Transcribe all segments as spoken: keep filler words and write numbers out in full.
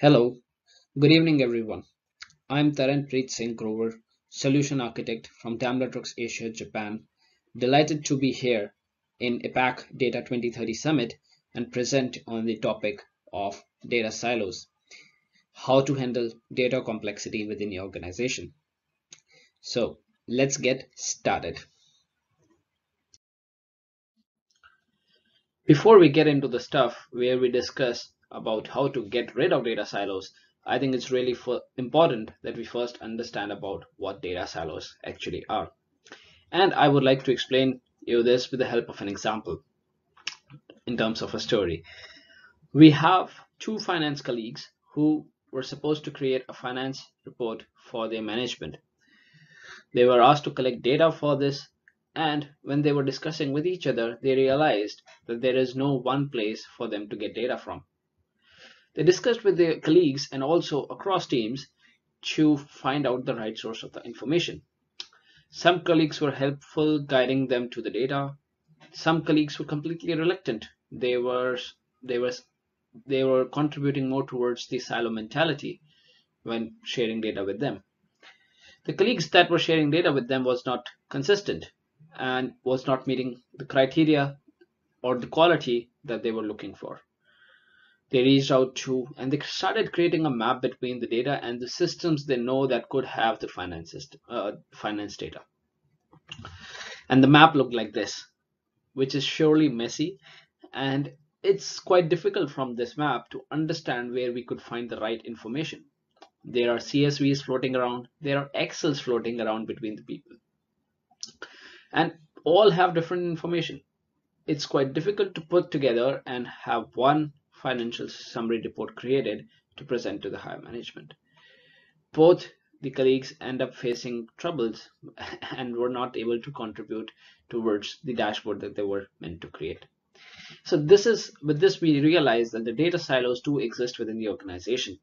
Hello, good evening everyone. I'm Taranpreet Singh Grover, Solution Architect from Daimler Trucks Asia, Japan. Delighted to be here in APAC Data twenty thirty Summit and present on the topic of data silos, how to handle data complexity within your organization. So let's get started. Before we get into the stuff where we discuss about how to get rid of data silos, I think it's really important that we first understand about what data silos actually are. And I would like to explain you this with the help of an example in terms of a story. We have two finance colleagues who were supposed to create a finance report for their management. They were asked to collect data for this, and when they were discussing with each other, they realized that there is no one place for them to get data from. They discussed with their colleagues and also across teams to find out the right source of the information. Some colleagues were helpful, guiding them to the data. Some colleagues were completely reluctant. They were, they were, they were contributing more towards the silo mentality when sharing data with them. The colleagues that were sharing data with them was not consistent and was not meeting the criteria or the quality that they were looking for. They reached out to and they started creating a map between the data and the systems they know that could have the finance, system, uh, finance data. And the map looked like this, which is surely messy. And it's quite difficult from this map to understand where we could find the right information. There are C S Vs floating around. There are Excels floating around between the people. And all have different information. It's quite difficult to put together and have one financial summary report created to present to the higher management. Both the colleagues end up facing troubles and were not able to contribute towards the dashboard that they were meant to create. So this is, with this we realize that the data silos do exist within the organization,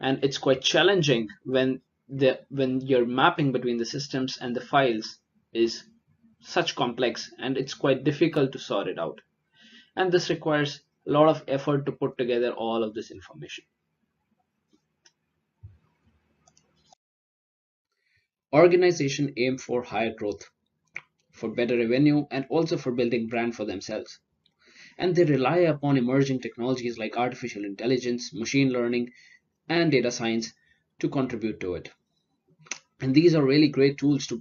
and it's quite challenging when the when your mapping between the systems and the files is such complex, and it's quite difficult to sort it out. And this requires a lot of effort to put together all of this information. Organizations aim for higher growth, for better revenue, and also for building brand for themselves. And they rely upon emerging technologies like artificial intelligence, machine learning, and data science to contribute to it. And these are really great tools to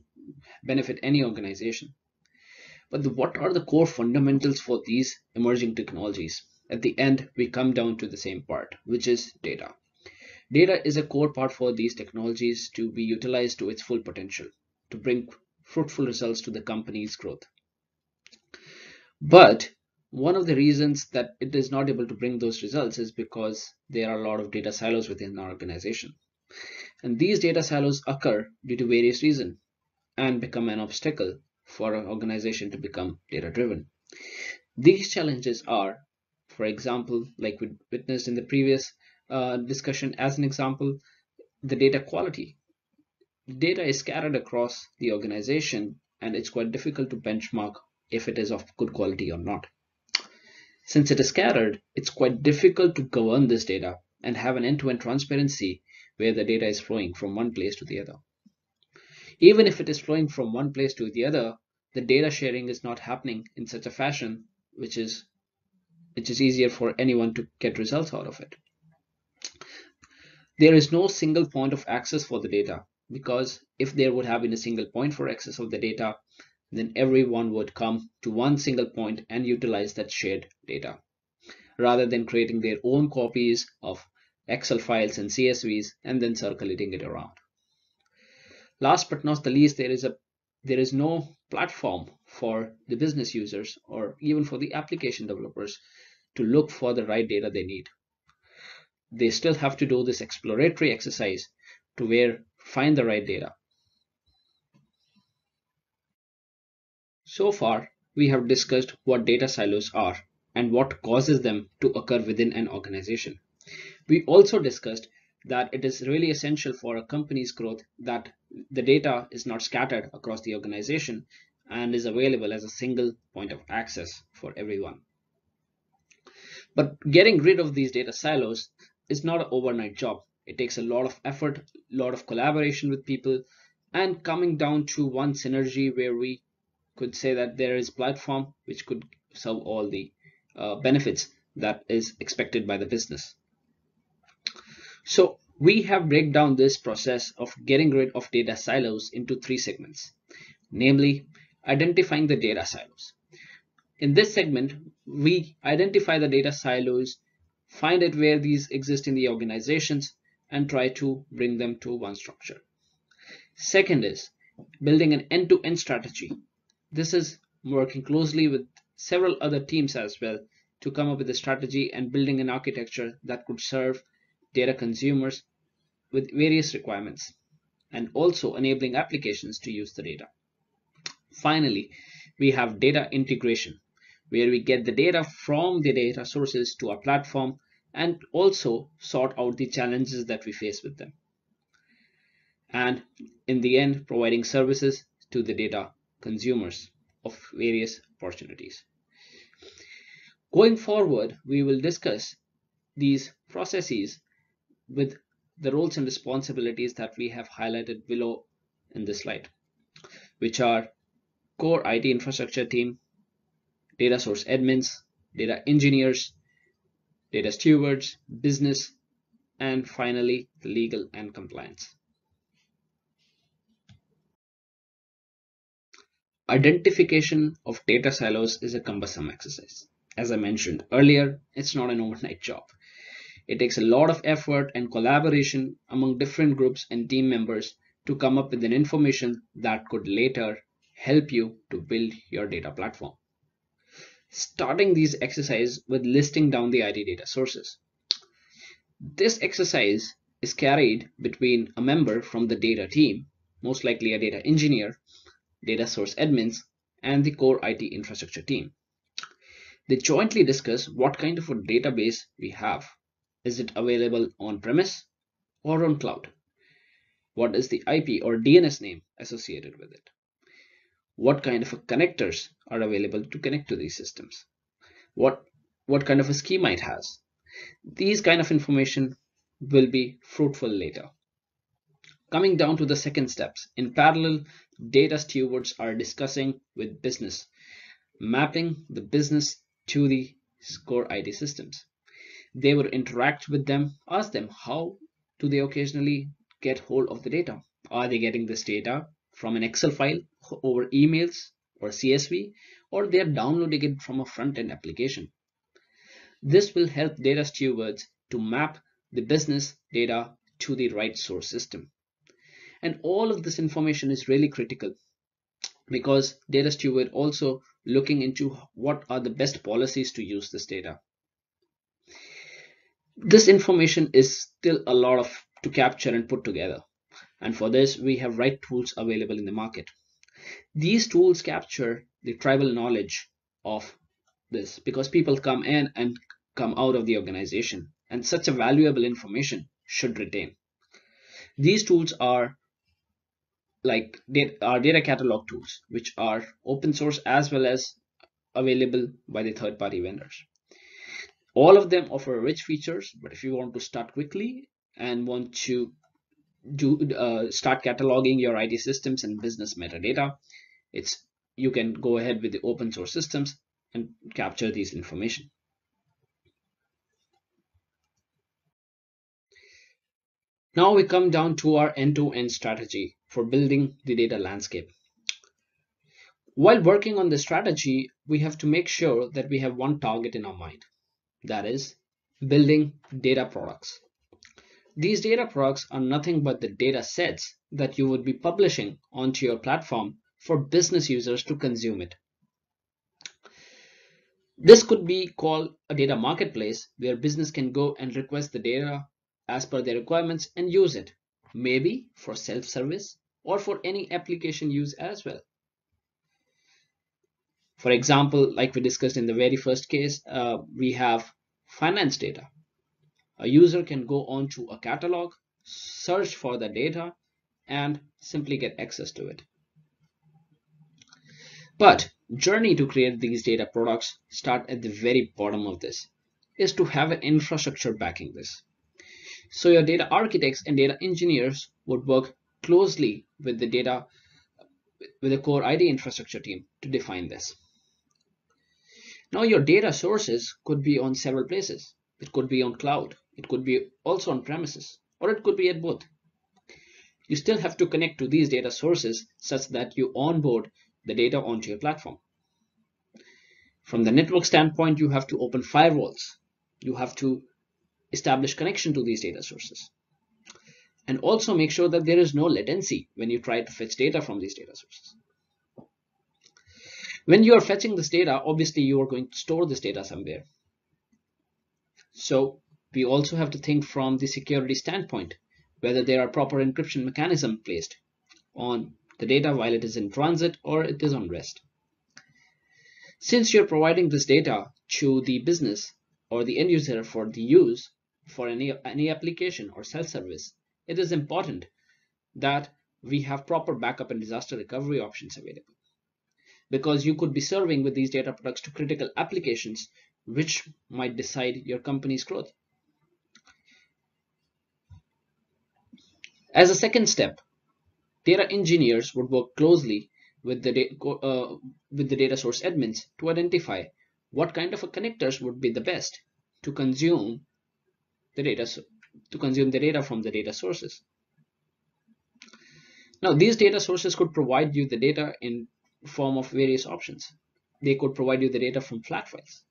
benefit any organization. But the, what are the core fundamentals for these emerging technologies? At the end, we come down to the same part, which is data. Data is a core part for these technologies to be utilized to its full potential, to bring fruitful results to the company's growth. But one of the reasons that it is not able to bring those results is because there are a lot of data silos within our organization. And these data silos occur due to various reasons and become an obstacle for an organization to become data-driven. These challenges are, for example, like we witnessed in the previous uh, discussion as an example, the data quality. Data is scattered across the organization, and it's quite difficult to benchmark if it is of good quality or not. Since it is scattered, it's quite difficult to govern this data and have an end-to-end transparency where the data is flowing from one place to the other. Even if it is flowing from one place to the other, the data sharing is not happening in such a fashion which is which is easier for anyone to get results out of it. There is no single point of access for the data, because if there would have been a single point for access of the data, then everyone would come to one single point and utilize that shared data, rather than creating their own copies of Excel files and C S Vs and then circulating it around. Last but not the least, there is a there is no platform for the business users or even for the application developers to look for the right data they need. They still have to do this exploratory exercise to where find the right data. So far, we have discussed what data silos are and what causes them to occur within an organization. We also discussed that it is really essential for a company's growth that the data is not scattered across the organization and is available as a single point of access for everyone. But getting rid of these data silos is not an overnight job. It takes a lot of effort, a lot of collaboration with people, and coming down to one synergy where we could say that there is platform which could serve all the uh, benefits that is expected by the business. So we have break down this process of getting rid of data silos into three segments, namely identifying the data silos. In this segment, we identify the data silos, find it where these exist in the organizations, and try to bring them to one structure. Second is building an end-to-end strategy. This is working closely with several other teams as well to come up with a strategy and building an architecture that could serve data consumers with various requirements and also enabling applications to use the data. Finally, we have data integration, where we get the data from the data sources to our platform and also sort out the challenges that we face with them. And in the end, providing services to the data consumers of various opportunities. Going forward, we will discuss these processes with the roles and responsibilities that we have highlighted below in this slide, which are core I T infrastructure team, data source admins, data engineers, data stewards, business, and finally, legal and compliance. Identification of data silos is a cumbersome exercise. As I mentioned earlier, it's not an overnight job. It takes a lot of effort and collaboration among different groups and team members to come up with an information that could later help you to build your data platform. Starting these exercises with listing down the I T data sources. This exercise is carried between a member from the data team, most likely a data engineer, data source admins, and the core I T infrastructure team. They jointly discuss what kind of a database we have. Is it available on-premise or on cloud? What is the I P or D N S name associated with it? What kind of a connectors are available to connect to these systems? What, what kind of a schema it has? These kind of information will be fruitful later. Coming down to the second steps, in parallel, data stewards are discussing with business, mapping the business to the core I T systems. They would interact with them, ask them how do they occasionally get hold of the data? Are they getting this data from an Excel file over emails or C S V, or they are downloading it from a front-end application? This will help data stewards to map the business data to the right source system. And all of this information is really critical because data steward also looking into what are the best policies to use this data. This information is still a lot of to capture and put together. And for this, we have right tools available in the market. These tools capture the tribal knowledge of this because people come in and come out of the organization, and such a valuable information should retain. These tools are like our data catalog tools, which are open source as well as available by the third party vendors. All of them offer rich features, but if you want to start quickly and want to do uh, start cataloging your I T systems and business metadata, it's you can go ahead with the open source systems and capture these information. Now we come down to our end-to-end strategy for building the data landscape. While working on the strategy, we have to make sure that we have one target in our mind, that is building data products. These data products are nothing but the data sets that you would be publishing onto your platform for business users to consume it. This could be called a data marketplace where business can go and request the data as per their requirements and use it, maybe for self-service or for any application use as well. For example, like we discussed in the very first case, uh, we have finance data. A user can go on to a catalog, search for the data, and simply get access to it. But journey to create these data products start at the very bottom of this, is to have an infrastructure backing this. So your data architects and data engineers would work closely with the data, with the core I D infrastructure team to define this. Now your data sources could be on several places. It could be on cloud, it could be also on premises, or it could be at both. You still have to connect to these data sources such that you onboard the data onto your platform. From the network standpoint, you have to open firewalls. You have to establish connection to these data sources. And also make sure that there is no latency when you try to fetch data from these data sources. When you are fetching this data, obviously you are going to store this data somewhere. So we also have to think from the security standpoint, whether there are proper encryption mechanisms placed on the data while it is in transit or it is on rest. Since you're providing this data to the business or the end user for the use for any, any application or self-service, it is important that we have proper backup and disaster recovery options available, because you could be serving with these data products to critical applications which might decide your company's growth. As a second step, data engineers would work closely with the, uh, with the data source admins to identify what kind of a connectors would be the best to consume the data, to consume the data from the data sources. Now, these data sources could provide you the data in form of various options. They could provide you the data from flat files.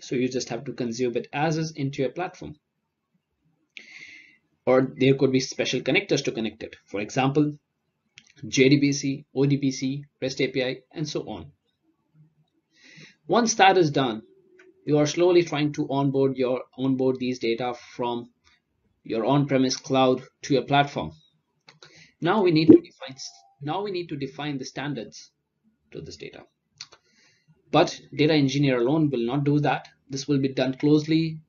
So you just have to consume it as is into your platform. Or there could be special connectors to connect it. For example, J D B C, O D B C, REST A P I, and so on. Once that is done, you are slowly trying to onboard your onboard these data from your on-premise cloud to your platform. Now we need to define now we need to define the standards to this data. But data engineer alone will not do that. This will be done closely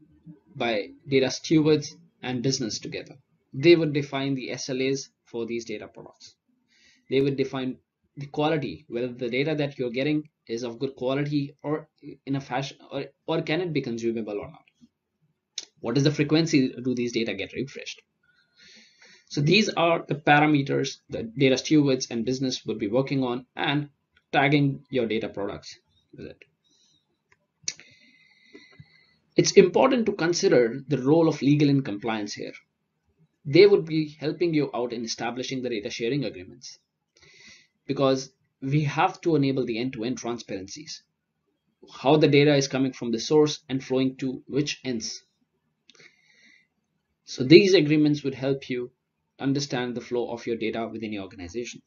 by data stewards and business together. They would define the S L As for these data products. They would define the quality, whether the data that you're getting is of good quality or in a fashion, or, or can it be consumable or not? What is the frequency do these data get refreshed? So these are the parameters that data stewards and business would be working on and tagging your data products with it. It's important to consider the role of legal and compliance here. They would be helping you out in establishing the data sharing agreements, because we have to enable the end-to-end transparencies, how the data is coming from the source and flowing to which ends. So these agreements would help you understand the flow of your data within your organization.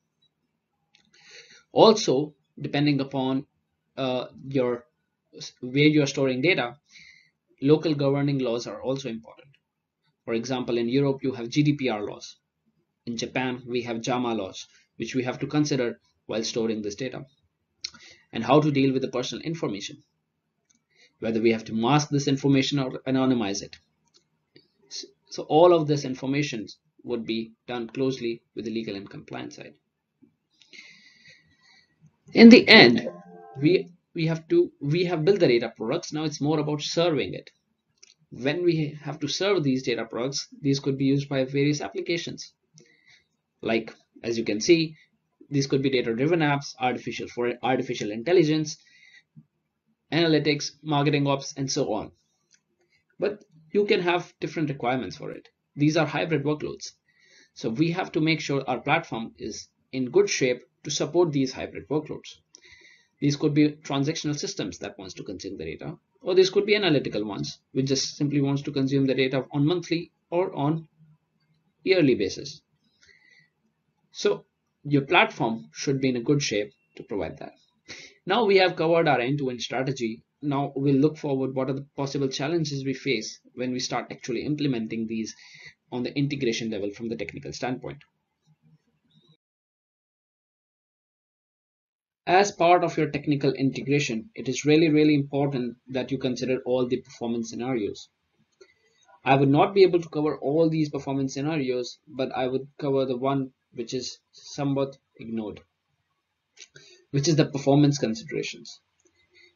Also, depending upon uh, your where you are storing data, local governing laws are also important. For example, in Europe, you have G D P R laws. In Japan, we have JAMA laws, which we have to consider while storing this data, and how to deal with the personal information, whether we have to mask this information or anonymize it. So all of this information would be done closely with the legal and compliance side. In the end, we we have to we have built the data products. Now it's more about serving it. When we have to serve these data products, these could be used by various applications. Like, as you can see, these could be data-driven apps, artificial for artificial intelligence, analytics, marketing ops, and so on. But you can have different requirements for it. These are hybrid workloads. So we have to make sure our platform is in good shape to support these hybrid workloads. These could be transactional systems that wants to consume the data, or these could be analytical ones, which just simply wants to consume the data on monthly or on yearly basis. So your platform should be in a good shape to provide that. Now we have covered our end-to-end strategy. Now we'll look forward what are the possible challenges we face when we start actually implementing these on the integration level from the technical standpoint. As part of your technical integration, it is really, really important that you consider all the performance scenarios. I would not be able to cover all these performance scenarios, but I would cover the one which is somewhat ignored, which is the performance considerations.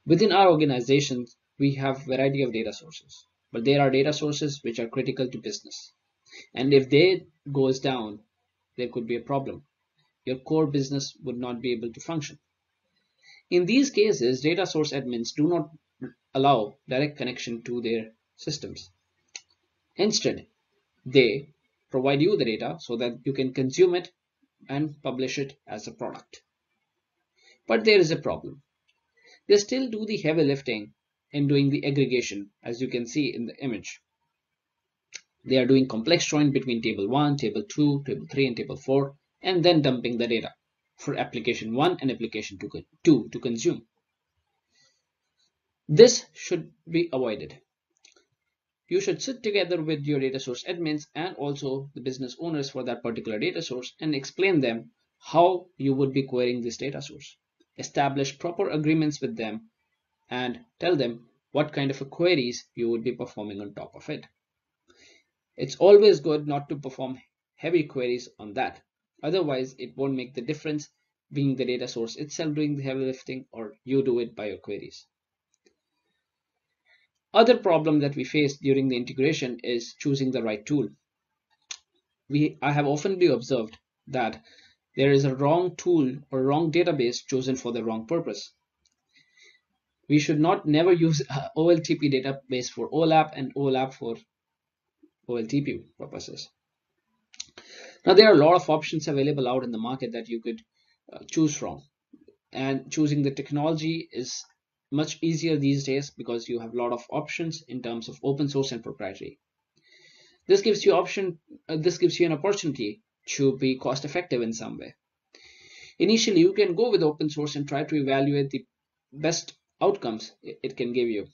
Within our organizations, we have a variety of data sources. but there are data sources which are critical to business. And if they goes down, there could be a problem. Your core business would not be able to function. In these cases, data source admins do not allow direct connection to their systems. Instead, they provide you the data so that you can consume it and publish it as a product. But there is a problem. They still do the heavy lifting in doing the aggregation, as you can see in the image. They are doing complex join between table one, table two, table three, and table four, and then dumping the data for application one and application two to consume. This should be avoided. You should sit together with your data source admins and also the business owners for that particular data source and explain them how you would be querying this data source. Establish proper agreements with them and tell them what kind of queries you would be performing on top of it. It's always good not to perform heavy queries on that. Otherwise, it won't make the difference being the data source itself doing the heavy lifting or you do it by your queries. Other problem that we faced during the integration is choosing the right tool. We, I have often observed that there is a wrong tool or wrong database chosen for the wrong purpose. We should not never use O L T P database for O LAP and O LAP for O L T P purposes. Now, there are a lot of options available out in the market that you could uh, choose from, and choosing the technology is much easier these days because you have a lot of options in terms of open source and proprietary. This gives you option. Uh, this gives you an opportunity to be cost effective in some way. Initially, you can go with open source and try to evaluate the best outcomes it can give you.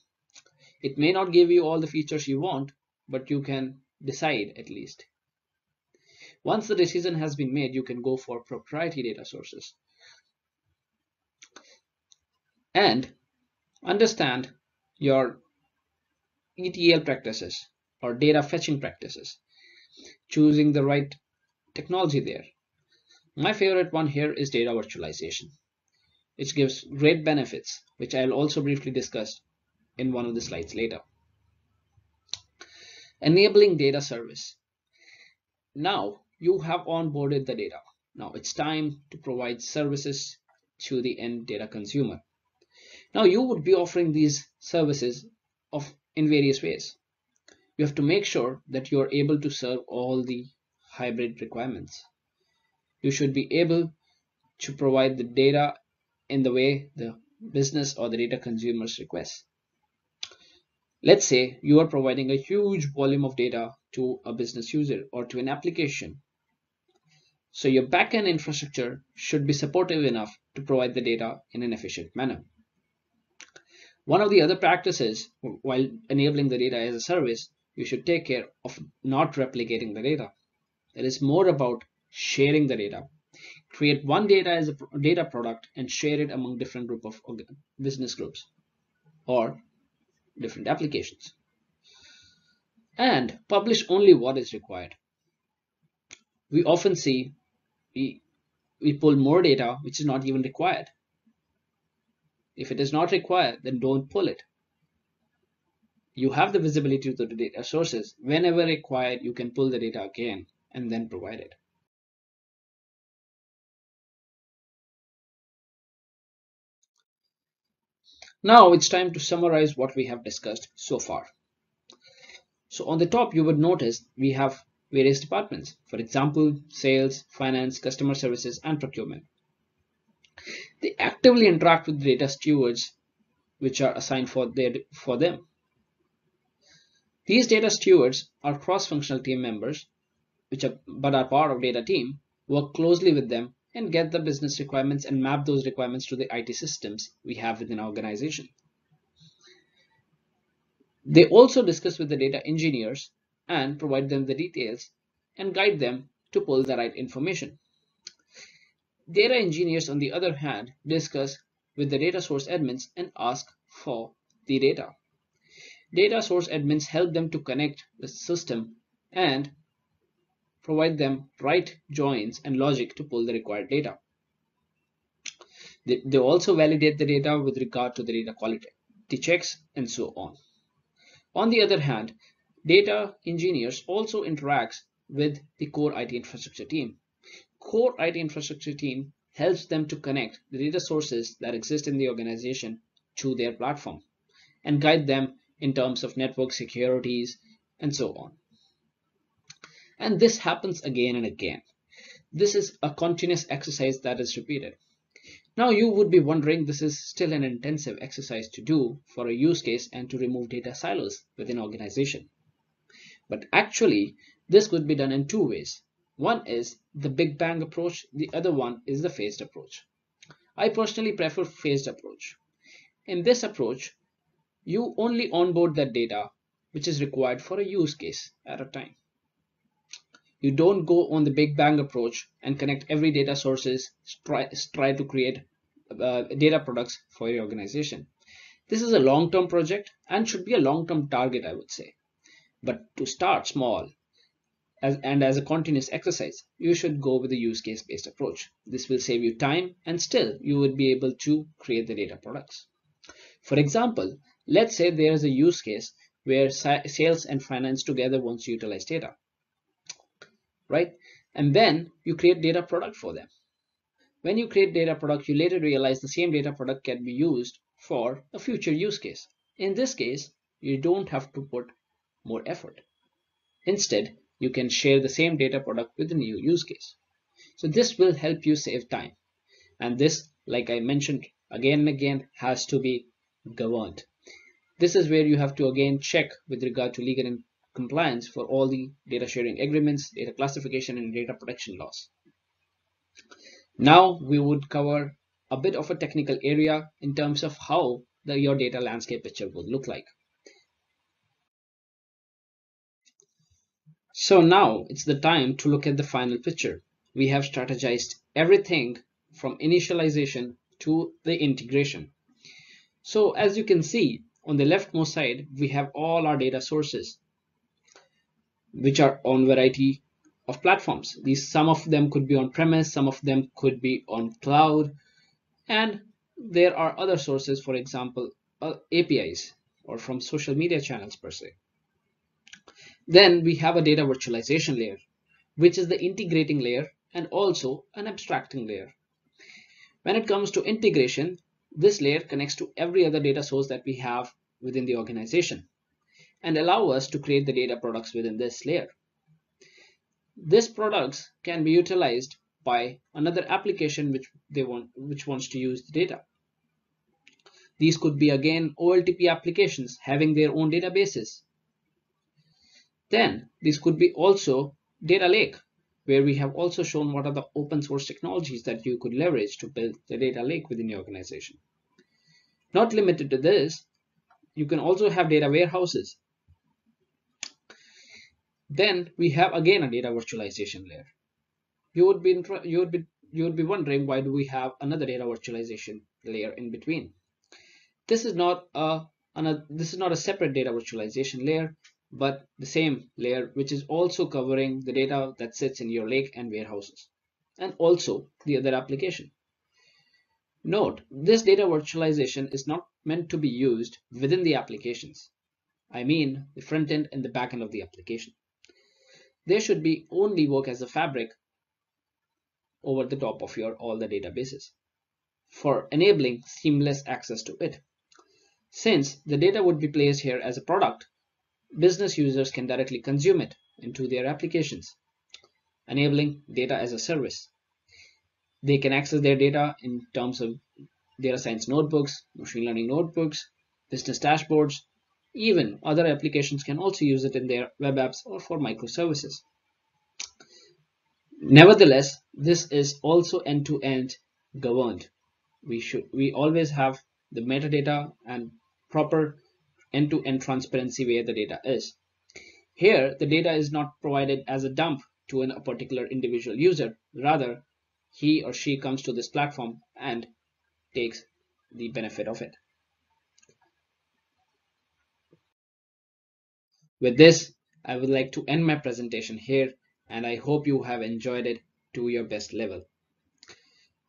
It may not give you all the features you want, but you can decide at least. Once the decision has been made, you can go for proprietary data sources. And understand your E T L practices or data fetching practices, choosing the right technology there. My favorite one here is data virtualization, which gives great benefits, which I'll also briefly discuss in one of the slides later. Enabling data service. Now you have onboarded the data. Now it's time to provide services to the end data consumer. Now you would be offering these services of in various ways. You have to make sure that you are able to serve all the hybrid requirements. You should be able to provide the data in the way the business or the data consumers request. Let's say you are providing a huge volume of data to a business user or to an application. So your backend infrastructure should be supportive enough to provide the data in an efficient manner. One of the other practices while enabling the data as a service, you should take care of not replicating the data. It is more about sharing the data. Create one data as a data product and share it among different group of business groups or different applications. And publish only what is required. We often see we, we pull more data which is not even required. If it is not required, then don't pull it. You have the visibility to the data sources. Whenever required, you can pull the data again and then provide it. Now it's time to summarize what we have discussed so far. So on the top, you would notice we have various departments. For example, sales, finance, customer services, and procurement. They actively interact with the data stewards which are assigned for, their, for them. These data stewards are cross-functional team members which are, but are part of data team, work closely with them and get the business requirements and map those requirements to the I T systems we have within our organization. They also discuss with the data engineers and provide them the details and guide them to pull the right information. Data engineers, on the other hand, discuss with the data source admins and ask for the data. Data source admins help them to connect the system and provide them right joins and logic to pull the required data. They, they also validate the data with regard to the data quality checks and so on. On the other hand, data engineers also interact with the core I T infrastructure team. Core I T infrastructure team helps them to connect the data sources that exist in the organization to their platform and guide them in terms of network securities and so on. And this happens again and again. This is a continuous exercise that is repeated. Now you would be wondering, this is still an intensive exercise to do for a use case and to remove data silos within an organization. But actually, this could be done in two ways. One is the Big Bang approach. The other one is the phased approach. I personally prefer phased approach. In this approach, you only onboard that data which is required for a use case at a time. You don't go on the Big Bang approach and connect every data sources, try, try to create uh, data products for your organization. This is a long-term project and should be a long-term target, I would say. But to start small as, and as a continuous exercise, you should go with a use case-based approach. This will save you time and still you would be able to create the data products. For example, let's say there is a use case where sales and finance together wants to utilize data. Right? And then you create data product for them. When you create data product, you later realize the same data product can be used for a future use case. In this case, you don't have to put more effort. Instead, you can share the same data product with the new use case. So this will help you save time. And this, like I mentioned again and again, has to be governed. This is where you have to again check with regard to legal and compliance for all the data sharing agreements, data classification, and data protection laws. Now we would cover a bit of a technical area in terms of how the, your data landscape picture would look like. So now it's the time to look at the final picture. We have strategized everything from initialization to the integration. So as you can see on the leftmost side, we have all our data sources, which are on variety of platforms. These, some of them could be on premise, some of them could be on cloud, and there are other sources, for example, uh, A P Is or from social media channels per se. Then we have a data virtualization layer, which is the integrating layer and also an abstracting layer. When it comes to integration, this layer connects to every other data source that we have within the organization and allow us to create the data products within this layer. These products can be utilized by another application which they want, which wants to use the data. These could be again O L T P applications having their own databases. Then these could be also data lake, where we have also shown what are the open source technologies that you could leverage to build the data lake within your organization. Not limited to this, you can also have data warehouses. Then we have again a data virtualization layer. You would be you would be you would be wondering, why do we have another data virtualization layer in between? This is not a another, this is not a separate data virtualization layer, but the same layer which is also covering the data that sits in your lake and warehouses, and also the other application. Note, this data virtualization is not meant to be used within the applications. I mean the front end and the back end of the application. They should be only work as a fabric over the top of your all the databases for enabling seamless access to it. Since the data would be placed here as a product, business users can directly consume it into their applications, enabling data as a service. They can access their data in terms of data science notebooks, machine learning notebooks, business dashboards. Even other applications can also use it in their web apps or for microservices. Nevertheless, this is also end-to-end governed. We should we always have the metadata and proper end-to-end transparency where the data is. Here, the data is not provided as a dump to an, a particular individual user. Rather, he or she comes to this platform and takes the benefit of it. With this, I would like to end my presentation here, and I hope you have enjoyed it to your best level.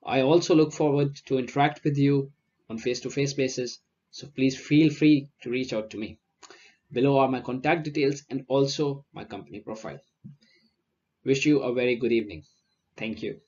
I also look forward to interact with you on face-to-face basis, so please feel free to reach out to me. Below are my contact details and also my company profile. Wish you a very good evening. Thank you.